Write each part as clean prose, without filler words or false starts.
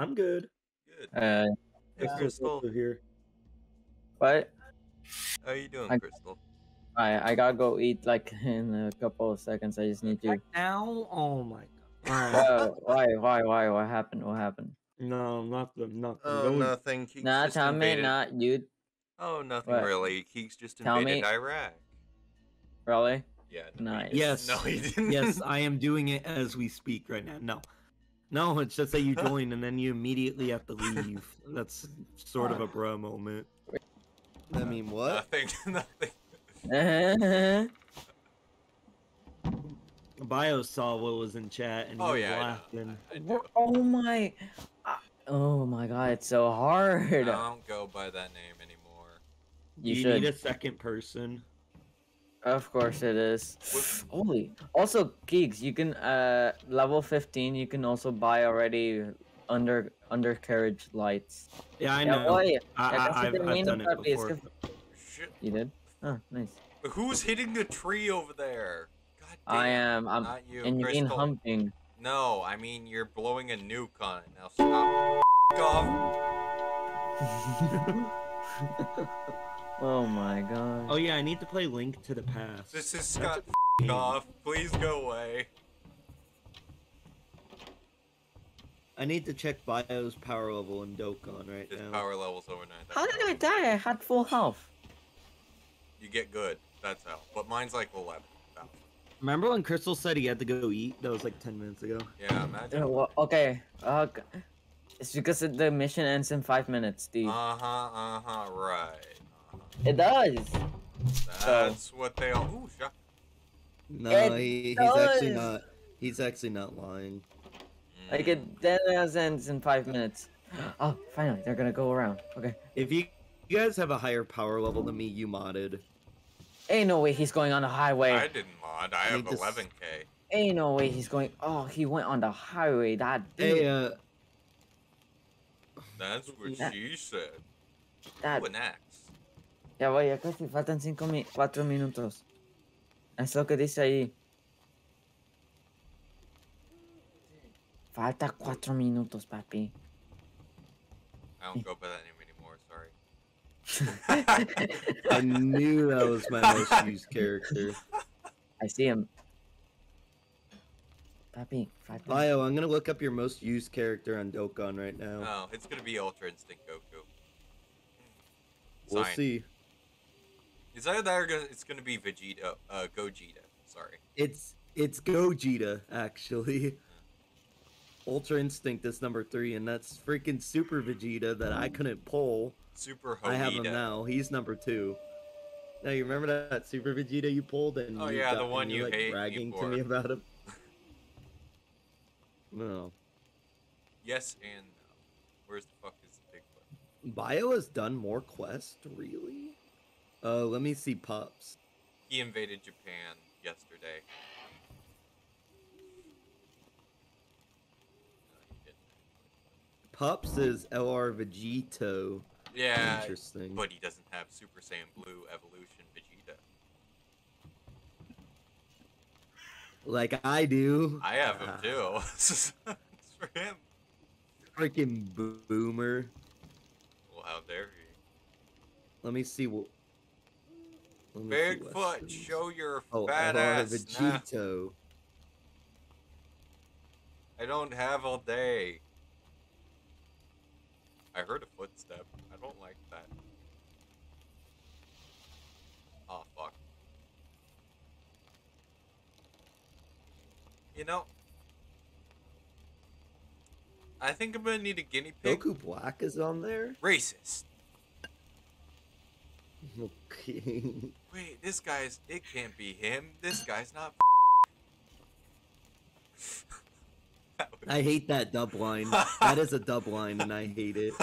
I'm good. Good. Crystal here. What? How are you doing, Crystal? I gotta go eat like in a couple of seconds. I just need to. Right now? Oh my god. Why? What happened? What happened? No, nothing. Oh, nothing. Keeks just tell invaded. Me, not you. Oh, nothing what? Really. Keeks just invaded Iraq. Really? Yeah. No, nice. Yes. No, he didn't. Yes, I am doing it as we speak right now. No. No, it's just that you join and then you immediately have to leave. That's sort of a bruh moment. I mean, what? Nothing. Bio saw what was in chat and he was laughing. Oh my god, it's so hard. I don't go by that name anymore. You need a second person. Of course it is. Holy. Also, Geeks, you can level 15. You can also buy already undercarriage lights. Yeah, I know. Oh, yeah. I've done it before. Shit. You did? Oh, nice. But who's hitting the tree over there? God damn. I am. I'm not you. And you're humping. No, I mean you're blowing a nuke on it. Now stop. Off. Oh my god. Oh yeah, I need to play Link to the Past. This is Scott. Off. Please go away. I need to check Bio's power level in Dokkan right now. His power level's over 9,000. How did I die? I had full health. You get good. That's how. But mine's like 11,000. Remember when Crystal said he had to go eat? That was like 10 minutes ago. Yeah, imagine. Well, okay. It's because the mission ends in 5 minutes, Steve. Right. It does. That's what they all. Ooh, shock. No, he's actually not. He's actually not lying. Like it then ends in 5 minutes. Oh, finally, they're gonna go around. Okay. If you guys have a higher power level than me, you modded. Ain't no way he's going on the highway. I didn't mod. I have 11k. Ain't no way he's going. Oh, he went on the highway. That dude. Hey, that's what she said. That. Ooh, an axe. Ya voy, ya casi faltan 4 minutos. Es lo que dice ahí. Falta 4 minutos, papi. I don't go by that name anymore, sorry. I knew that was my most used character. I see him. Papi, Bio, I'm gonna look up your most used character on Dokkan right now. Oh, it's gonna be Ultra Instinct Goku. We'll see. Is that it's gonna be Vegito? Gogeta. Sorry. It's Gogeta actually. Ultra Instinct is #3, and that's freaking Super Vegeta that I couldn't pull. Super Vegeta. I have him now. He's #2. Now you remember that Super Vegeta you pulled, and the one you like, hate bragging to me about him. No. Yes and no. Where's the fuck is the Bigfoot? Bio has done more quests, really. Let me see Pops. He invaded Japan yesterday. Pops is LR Vegito. Yeah, interesting. But he doesn't have Super Saiyan Blue Evolution Vegeta. Like I do. I have him too. It's for him. Freaking boomer. Well, how dare he? Let me see what. Bigfoot, show your fat ass. Vegito. I don't have all day. I heard a footstep. I don't like that. Oh, fuck. You know, I think I'm gonna need a guinea pig. Goku Black is on there? Racist. Okay. Wait, this guy's. It can't be him. This guy's not. I hate that dub line. That is a dub line, and I hate it.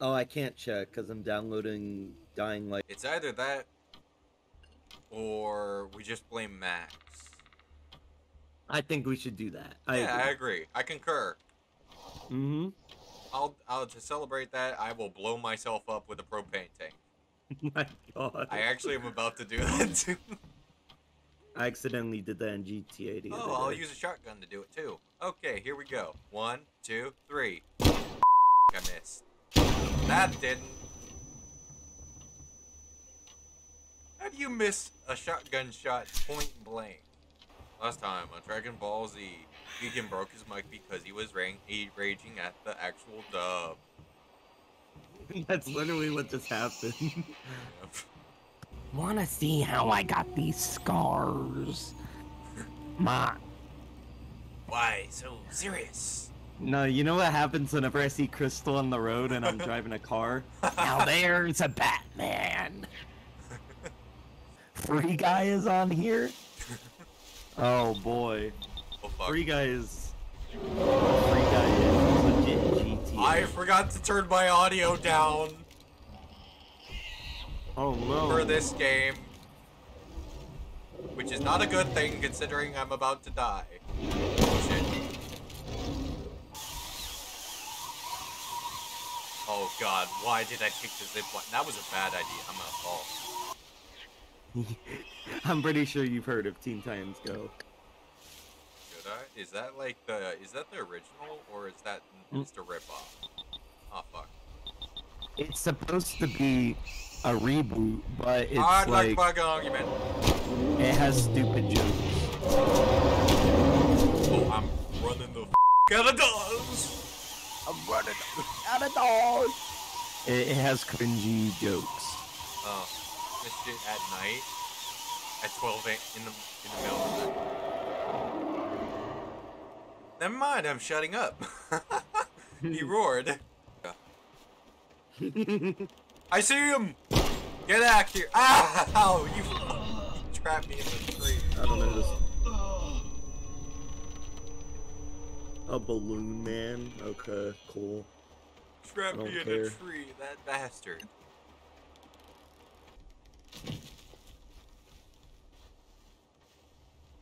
Oh, I can't check because I'm downloading Dying Light. It's either that, or we just blame Max. I think we should do that. I agree. I concur. Mm-hmm. I'll to celebrate that, I will blow myself up with a propane tank. My god. I actually am about to do that too. I accidentally did that in GTA. Oh, I'll use a shotgun to do it too. Okay, here we go. 1, 2, 3. I missed. That didn't. How do you miss a shotgun shot point blank? Last time on Dragon Ball Z, Gigan broke his mic because he was raging at the actual dub. That's literally what just happened. Yep. Wanna see how I got these scars? Ma. Why so serious? No, you know what happens whenever I see Crystal on the road and I'm driving a car? Now there's a Batman. Free Guy is on here? Oh boy. Oh, fuck. Free Guy is legit GTA. I forgot to turn my audio down. Oh no. For this game. Which is not a good thing considering I'm about to die. Oh shit. Oh god, why did I kick the zip line? That was a bad idea. I'm gonna fall. I'm pretty sure you've heard of Teen Titans Go. Should I? Is that like the? Is that the original or is that just a ripoff? Oh fuck! It's supposed to be a reboot, but it's like an argument. It has stupid jokes. Oh, I'm running the f out of doors. I'm running out of doors. It has cringy jokes. Oh. This shit at night at 12 in the middle of the night. Never mind, I'm shutting up. He roared. I see him! Get out here! Ow! You trapped me in the tree. I don't know this. A balloon man? Okay, cool. Trapped me in a tree, that bastard.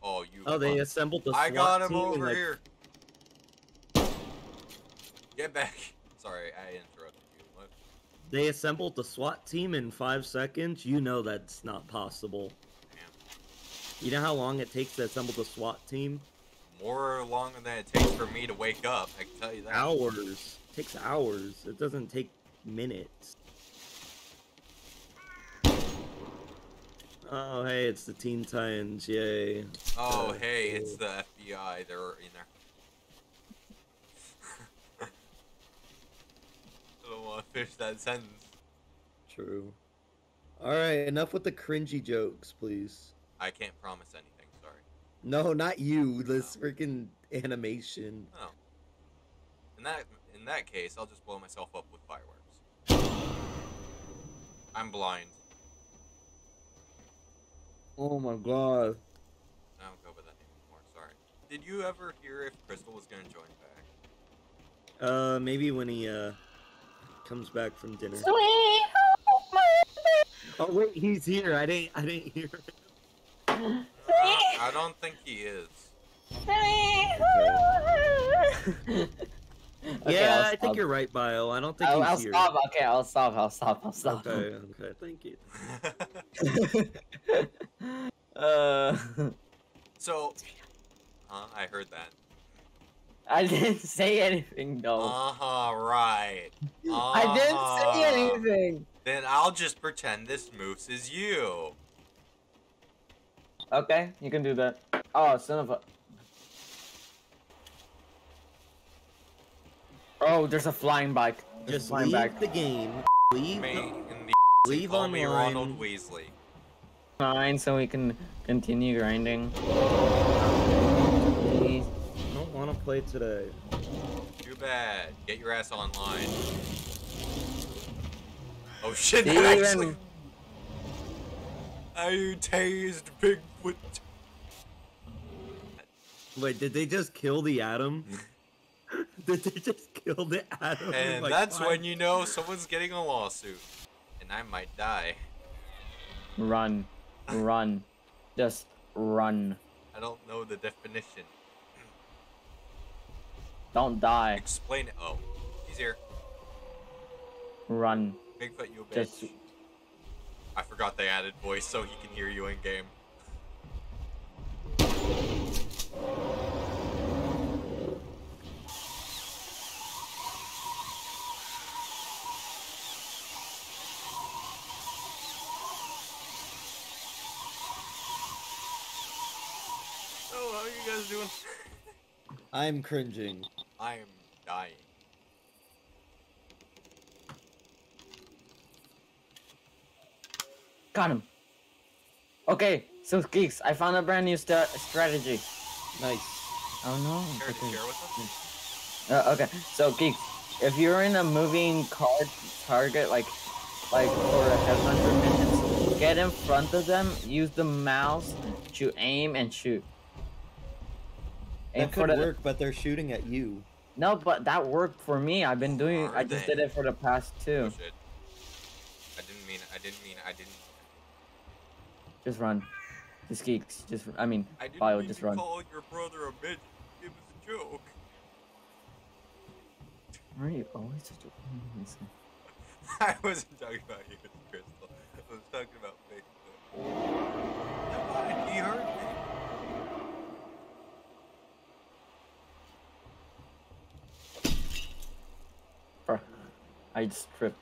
Oh, you. Oh, they assembled the SWAT team. I got him over here. Get back. Sorry, I interrupted you. What? They assembled the SWAT team in 5 seconds. You know that's not possible. Damn. You know how long it takes to assemble the SWAT team? More longer than it takes for me to wake up. I can tell you that. Hours. It takes hours. It doesn't take minutes. Oh, hey, it's the Teen Titans, yay. Oh, hey, it's the FBI, they're in there. I don't want to finish that sentence. True. Alright, enough with the cringy jokes, please. I can't promise anything, sorry. No, not you, this freaking animation. Oh. In that case, I'll just blow myself up with fireworks. I'm blind. Oh my god. I don't go by that name anymore, sorry. Did you ever hear if Crystal was gonna join back? Maybe when he, comes back from dinner. Sweet home. Oh wait, he's here, I didn't hear it. I don't think he is. Okay. Yeah, I think you're right, Bio. I don't think he's here. I'll stop. Okay, I'll stop. Okay, thank you. So, I heard that. I didn't say anything, though. Right. I didn't say anything. Then I'll just pretend this moose is you. Okay, you can do that. Oh, son of a... Oh, there's a flying bike. Just flying leave back. The game. Leave online. Ronald Weasley. Fine, so we can continue grinding. Please. I don't want to play today. Too bad. Get your ass online. Oh shit! Actually. I tased Bigfoot. Wait, did they just kill the Atom? Did they just kill the Atom? And like, that's when you know someone's getting a lawsuit. And I might die. Run. Run. Just run. I don't know the definition. Don't die. Explain it. Oh, he's here. Run. Bigfoot, you a bitch. Just... I forgot they added voice so he can hear you in game. doing? I'm cringing. I am dying. Got him. Okay, so geeks, I found a brand new strategy. Nice. Oh no. Share with them? Okay, so geeks, if you're in a moving car target, like for a headhunter mission, get in front of them, use the mouse to aim and shoot. Aim that could work, but they're shooting at you. No, but that worked for me. I've been doing. I just did it for the past two. Bullshit. I didn't mean. Just run. Just geeks. Just. I mean. I didn't bio, mean just run. Call your brother a bitch. It was a joke. Why are you always such a? I wasn't talking about you, Crystal. I was talking about Facebook. He heard me. I just tripped.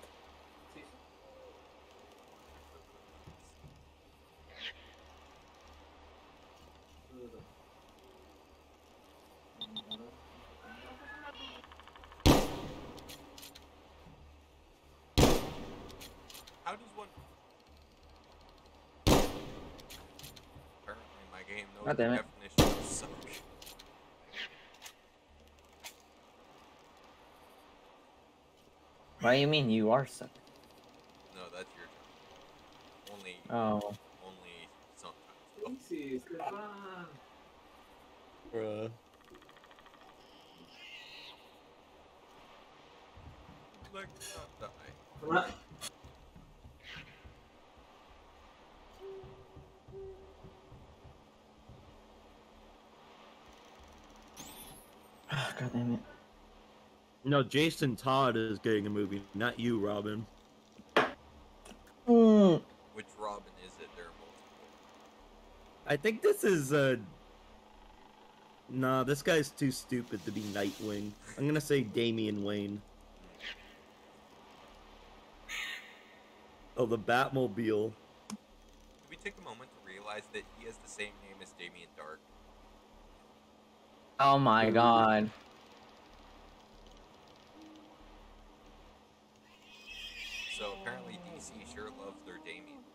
How does one? Apparently, my game knows the definition of suck. What do you mean you are suck? No, that's your job. Only. Oh. Only sometimes. Easy, good fun. Bruh. Like not die. What? God damn it. No, Jason Todd is getting a movie, not you, Robin. Mm. Which Robin is it? There are multiple. I think this is, nah, this guy's too stupid to be Nightwing. I'm gonna say Damian Wayne. Oh, the Batmobile. Can we take a moment to realize that he has the same name as Damian Dark? Oh my god. So apparently DC sure loves their Damians.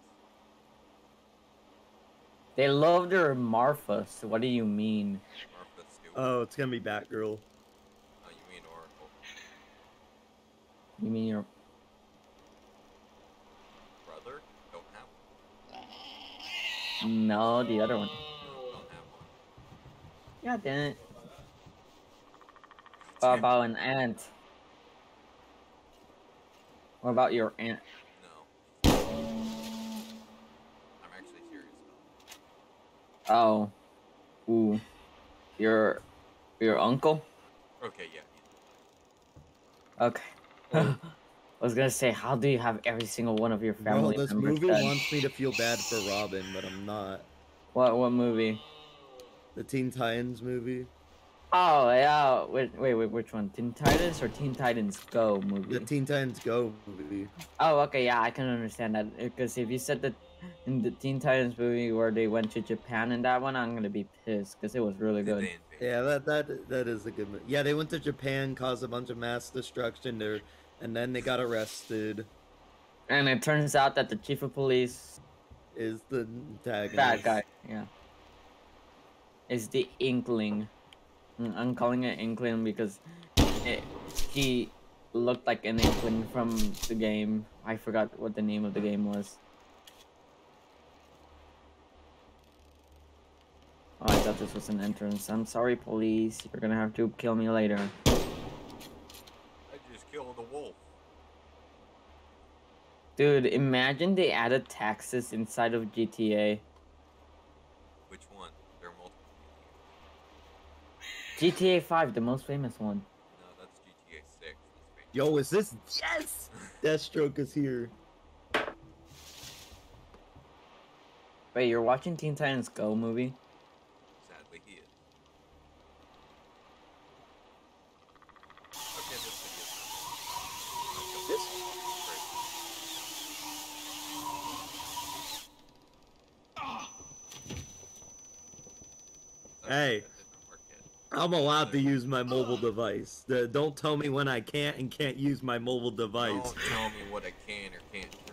They love their Martha, so what do you mean? Martha's stupid. Oh, it's gonna be Batgirl. Oh, you mean Oracle. You mean your... brother? Don't have one. No, the other one. No, don't have one. God damn it. What about an ant? What about your aunt? No. I'm actually serious about it. Oh. Ooh. Your uncle? Okay, yeah. Okay. I was gonna say, how do you have every single one of your family members? Well, this movie wants me to feel bad for Robin, but I'm not. What movie? The Teen Titans movie. Oh yeah, wait, which one? Teen Titans or Teen Titans Go movie? The Teen Titans Go movie. Oh, okay, yeah, I can understand that, because if you said that in the Teen Titans movie where they went to Japan in that one, I'm gonna be pissed, because it was really good. Yeah, that is a good movie. Yeah, they went to Japan, caused a bunch of mass destruction there, and then they got arrested. And it turns out that the chief of police is the antagonist. Bad guy, yeah. Is the Inkling. I'm calling it Inkling because he looked like an Inkling from the game. I forgot what the name of the game was. Oh, I thought this was an entrance. I'm sorry, police. You're gonna have to kill me later. I just killed a wolf. Dude, imagine they added taxes inside of GTA. Which one? GTA 5, the most famous one. No, that's GTA 6. Yo, is this? Yes! Deathstroke is here. Wait, you're watching Teen Titans Go movie? Sadly, he is. Okay, this video. Hey. I'm allowed to use my mobile device. Don't tell me when I can't use my mobile device. Don't tell me what I can or can't